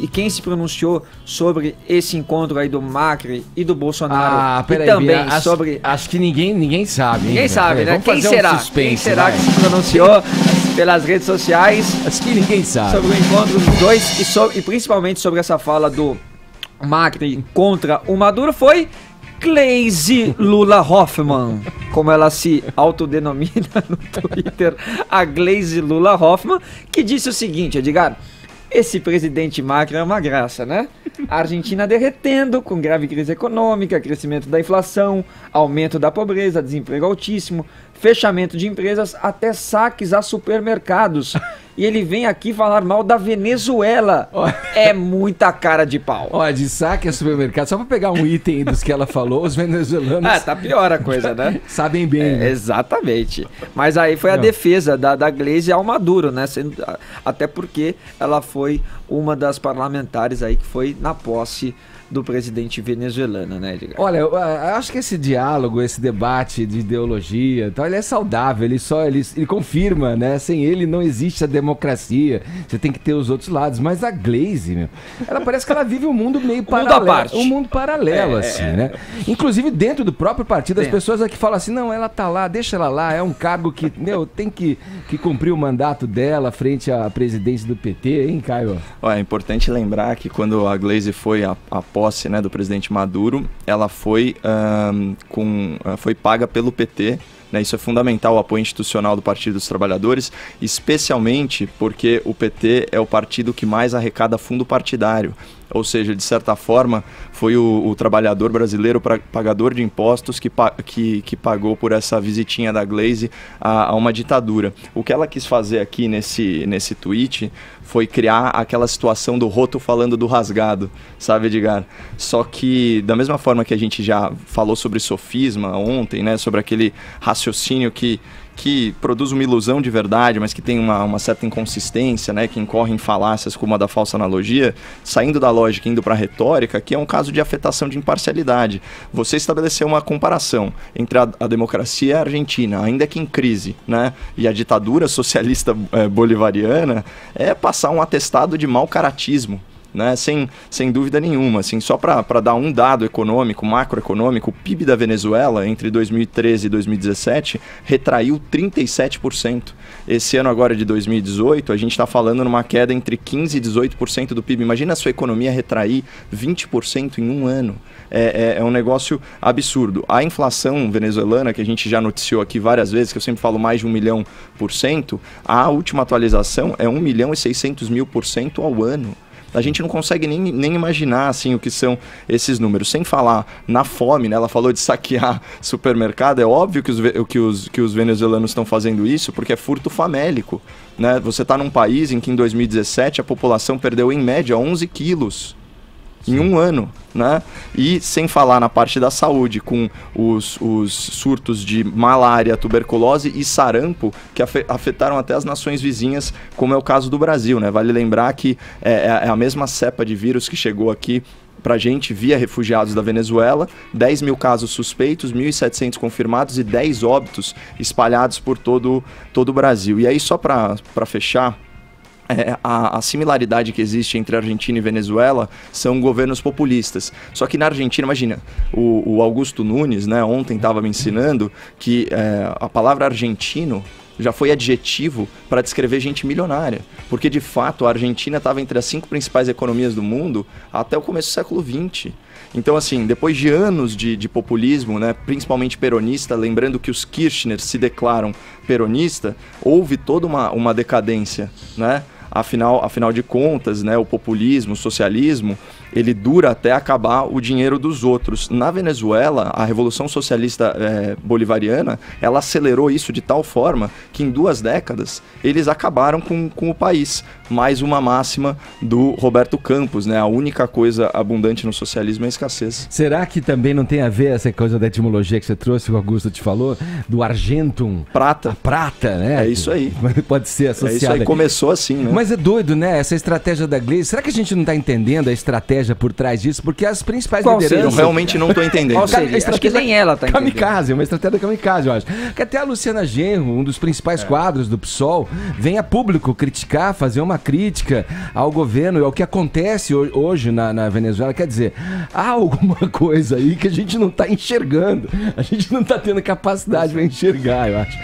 E quem se pronunciou sobre esse encontro aí do Macri e do Bolsonaro? E também aí, sobre... Acho que ninguém sabe. Ninguém sabe, né? Quem será? Quem será que se pronunciou pelas redes sociais? Acho que ninguém sabe. Sobre o encontro dos dois e principalmente sobre essa fala do Macri contra o Maduro foi Gleisi Lula Hoffmann, como ela se autodenomina no Twitter, a Gleisi Lula Hoffmann, que disse o seguinte, Edgar... Esse presidente Macri é uma graça, né? A Argentina derretendo, com grave crise econômica, crescimento da inflação, aumento da pobreza, desemprego altíssimo, fechamento de empresas, até saques a supermercados. E ele vem aqui falar mal da Venezuela. É muita cara de pau. Ó, de saque a supermercado, só pra pegar um item dos que ela falou, os venezuelanos... tá pior a coisa, né? Sabem bem. É, né? Exatamente. Mas aí foi a defesa da Gleisi ao Maduro, né? Até porque ela foi uma das parlamentares aí que foi na posse do presidente venezuelano, né, Edgar? Olha, eu acho que esse diálogo, esse debate de ideologia e tal, ele é saudável, ele confirma, né? Sem ele não existe a democracia, você tem que ter os outros lados, mas a Gleisi, meu, ela parece que ela vive um mundo meio paralelo. Mundo à parte. Um mundo paralelo, assim, né? Inclusive dentro do próprio partido, as pessoas aqui falam assim, não, ela tá lá, deixa ela lá, é um cargo que, meu, tem que cumprir o mandato dela frente à presidência do PT, hein, Caio? Olha, é importante lembrar que quando a Gleisi foi a posse, né, do presidente Maduro, ela foi, foi paga pelo PT, né, isso é fundamental, o apoio institucional do Partido dos Trabalhadores, especialmente porque o PT é o partido que mais arrecada fundo partidário, ou seja, de certa forma, foi o trabalhador brasileiro pagador de impostos que pagou por essa visitinha da Gleisi a uma ditadura. O que ela quis fazer aqui nesse tweet foi criar aquela situação do roto falando do rasgado, sabe, Edgar? Só que, da mesma forma que a gente já falou sobre sofisma ontem, né, sobre aquele raciocínio que produz uma ilusão de verdade, mas que tem uma certa inconsistência, né, que incorre em falácias como a da falsa analogia, saindo da lógica e indo para a retórica, que é um caso de afetação de imparcialidade. Você estabeleceu uma comparação entre a democracia argentina, ainda que em crise, né, e a ditadura socialista bolivariana, é passar um atestado de mau-caratismo. Né? Sem dúvida nenhuma, assim, só para dar um dado econômico, macroeconômico, o PIB da Venezuela entre 2013 e 2017 retraiu 37%. Esse ano agora de 2018, a gente está falando numa queda entre 15% e 18% do PIB. Imagina a sua economia retrair 20% em um ano. É um negócio absurdo. A inflação venezuelana, que a gente já noticiou aqui várias vezes, que eu sempre falo mais de 1.000.000%, a última atualização é 1.600.000% ao ano. A gente não consegue nem imaginar assim, o que são esses números. Sem falar na fome, né? Ela falou de saquear supermercado. É óbvio que os venezuelanos estão fazendo isso, porque é furto famélico. Né? Você está num país em que em 2017 a população perdeu em média 11 quilos. Em um ano, né? E sem falar na parte da saúde, com os surtos de malária, tuberculose e sarampo, que afetaram até as nações vizinhas, como é o caso do Brasil, né? Vale lembrar que é a mesma cepa de vírus que chegou aqui pra gente via refugiados da Venezuela, 10 mil casos suspeitos, 1.700 confirmados e 10 óbitos espalhados por todo o Brasil. E aí, só pra fechar... A similaridade que existe entre Argentina e Venezuela são governos populistas. Só que na Argentina, imagina, o Augusto Nunes, né, ontem estava me ensinando que a palavra argentino já foi adjetivo para descrever gente milionária, porque de fato a Argentina estava entre as 5 principais economias do mundo até o começo do século XX. Então, assim, depois de anos de populismo, né, principalmente peronista, lembrando que os Kirchner se declaram peronista, houve toda uma decadência, né? Afinal de contas, né, o populismo, o socialismo, ele dura até acabar o dinheiro dos outros. Na Venezuela, a Revolução Socialista Bolivariana, ela acelerou isso de tal forma que em 2 décadas eles acabaram com o país. Mais uma máxima do Roberto Campos, né? A única coisa abundante no socialismo é a escassez. Será que também não tem a ver essa coisa da etimologia que você trouxe, que o Augusto te falou, do argentum? Prata. A prata, né? É isso aí. Pode ser associado. É isso aí, começou assim, né? Mas Mas é doido, né? Essa estratégia da Gleisi. Será que a gente não tá entendendo a estratégia por trás disso? Porque as principais lideranças... Eu realmente não tô entendendo. Ou seja, acho que nem ela tá entendendo. Kamikaze, uma estratégia kamikaze, eu acho. Que até a Luciana Genro, um dos principais quadros do PSOL, vem a público criticar, fazer uma crítica ao governo e ao que acontece hoje na Venezuela. Quer dizer, há alguma coisa aí que a gente não tá enxergando. A gente não tá tendo capacidade para enxergar, eu acho.